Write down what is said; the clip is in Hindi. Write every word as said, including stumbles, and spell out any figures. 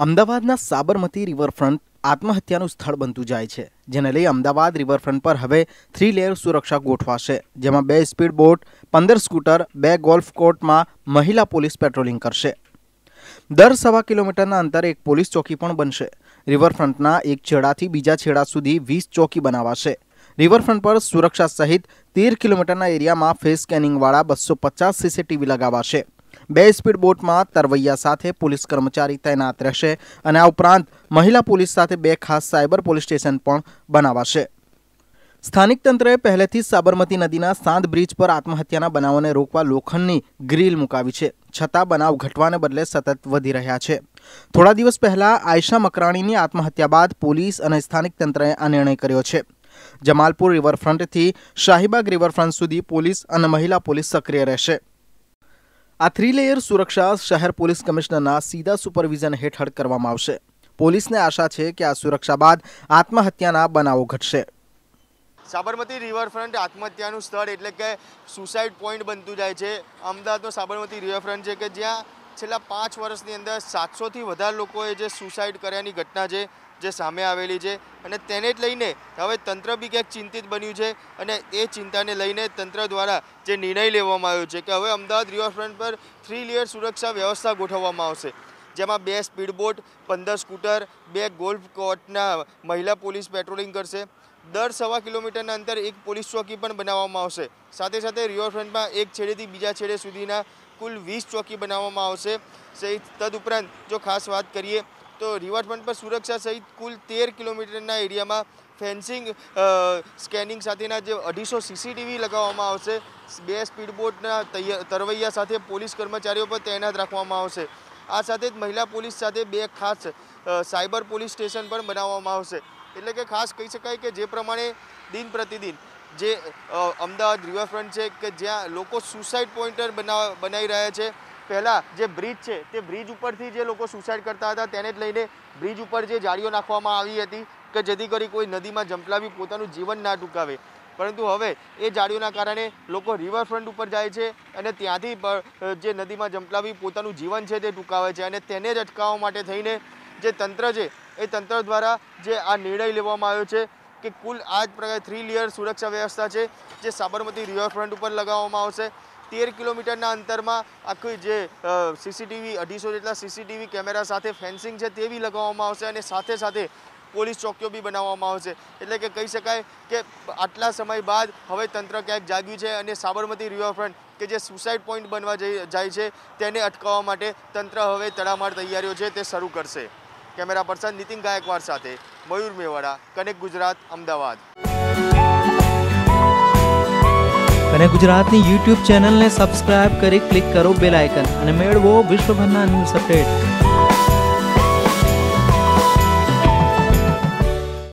अमदावादना साबरमती रिवरफ्रंट आत्महत्यानु स्थळ बनतुं जाय छे, जेने लई अमदावाद रिवरफ्रंट पर हवे थ्री लेयर सुरक्षा गोठवाशे, जेमां बे स्पीड बोट, पंदर स्कूटर, बे गोल्फ कोर्ट में महिला पोलीस पेट्रोलिंग करशे। दर सवा किलोमीटरना अंतरे एक पोलीस चौकी पण बनशे। रिवरफ्रंटना एक छेडाथी बीजा छेडा सुधी वीस चौकी बनावाशे। रिवरफ्रंट पर सुरक्षा सहित तेर किलोमीटरना एरिया में फेस स्केनिंग वाला बस्सो पचास सीसीटीवी लगावाशे। बे स्पीड बोट में तरवैया साथे पुलिस कर्मचारी तैनात रहेशे अने आ उपरांत महिला पुलिस साथे बे खास साइबर पुलिस स्टेशन पण बनावाशे। स्थानिक तंत्रे पहलेथी साबरमती नदीना सांद ब्रिज पर आत्महत्याना बनावोने रोकवा लोखंडनी ग्रील मुकावी छे, छतां बनाव घटवाने बदले सतत वधी रह्या छे। थोड़ा दिवस पहला आयशा मकराणीनी आत्महत्या बाद पुलिस अने स्थानिक तंत्रे आ निर्णय कर्यो छे। जमालपुर रिवरफ्रंट थी शाहीबाग रिवरफ्रंट सुधी पुलिस अने महिला पुलिस सक्रिय रहेशे। आ थ्री लेयर सुरक्षा शहर पुलिस कमिश्नरना सीधा सुपरविजन हेठळ करवामां आवशे। पोलीसने आशा छे कि आ सुरक्षा बाद आत्महत्याना बनावो घटशे। साबरमती रिवरफ्रंट आत्महत्यानुं स्थळ एटले के सुसाइड पॉइंट बनतुं जाय छे। अमदावादनो साबरमती रिवरफ्रंट छे के ज्यां छेल्ला पांच वर्षनी अंदर सात सौ थी वधारे लोकोए जे सुसाइड कर्यानी घटना छे जे सामे आवेली छे अने तेने ज लईने हवे तंत्र बी क्यांक चिंतित बन्युं छे अने ए चिंताने लईने तंत्र द्वारा जे निर्णय लेवामां आव्यो छे के हवे अमदावाद रिवरफ्रंट पर थ्री लेयर सुरक्षा व्यवस्था गोठववामां आवशे, जेमां बे स्पीड बोट, पंदर स्कूटर, बे गोल्फ कोर्टना महिला पोलीस पेट्रोलिंग करशे। दर सवा किलोमीटरना अंतर एक पोलीस चौकी पण बनाववामां आवशे। साथे साथे रिवरफ्रंटमां एक छेडेथी बीजा छेडे सुधीना कुल वीस चौकी बनाववामां आवशे। सहित तदुपरांत जो खास बात करिए तो रिवरफ्रंट पर सुरक्षा सहित कुल तेर किलोमीटरना एरिया में फेंसिंग स्केनिंग साथेना जो अढ़ीसौ सीसीटीवी लगावामां आवशे। बे स्पीड बोटना तरवैया साथे पोलीस कर्मचारीओ पर तैनात राखवामां आवशे। आ साथे महिला पोलीस साथे बे खास साइबर पोलीस स्टेशन पण बनाववामां आवशे। एटले के खास कही शकाय के जे प्रमाणे दिन प्रतिदिन जे अमदावाद रिवरफ्रंट छे के ज्यां लोको सुसाइड पॉइंटर बना बनाई रह्या छे। पहला जे ब्रिज है तो ब्रिज पर सुसाइड करता था तेने लईने ब्रिज पर जाड़ीओ नाखवामां आवी हती के जेथी करी कोई नदी में जंपलावी पोतानुं जीवन ना टूंकावे, परंतु हवे ए जाड़ीओना कारणे लोको रिवरफ्रंट पर जाय छे अने त्यांथी जे नदी में जंपलावी पोतानुं जीवन है ते टूंकावे छे अने तेने ज अटकाववा माटे थईने जे तंत्र छे ए तंत्र द्वारा जे आ निर्णय लेवामां आव्यो छे कि कुल आज प्रकार थ्री लेयर सुरक्षा व्यवस्था है जो साबरमती रिवरफ्रंट पर लगावामां आवशे। तेर किलोमीटरना अंतर में आखी जे सीसीटीवी अढ़ीसौ जेटला सीसीटीवी कैमरा साथे फेंसिंग है ते भी लगावामां आवशे अने साथे साथे पोलीस चौकीओ भी बनावामां आवशे। एटले के कही शकाय के आटला समय बाद हवे तंत्र क्यांक जाग्युं छे अने साबरमती रिवरफ्रंट के जे सुसाइड पॉइंट बनवा जाय छे तेने अटकाववा माटे तंत्र हवे तड़ामार तैयारीओ छे ते शरू करशे। कैमरा पर्सन नितिन गायकवाड साथे मयूर मेवाड़ा, कनेक्ट गुजरात, अमदावाद। कनेक्ट गुजरात की यूट्यूब चैनल ने सब्सक्राइब करी क्लिक करो बेल आइकन और मेळवो विश्वभरना न्यूज अपडेट।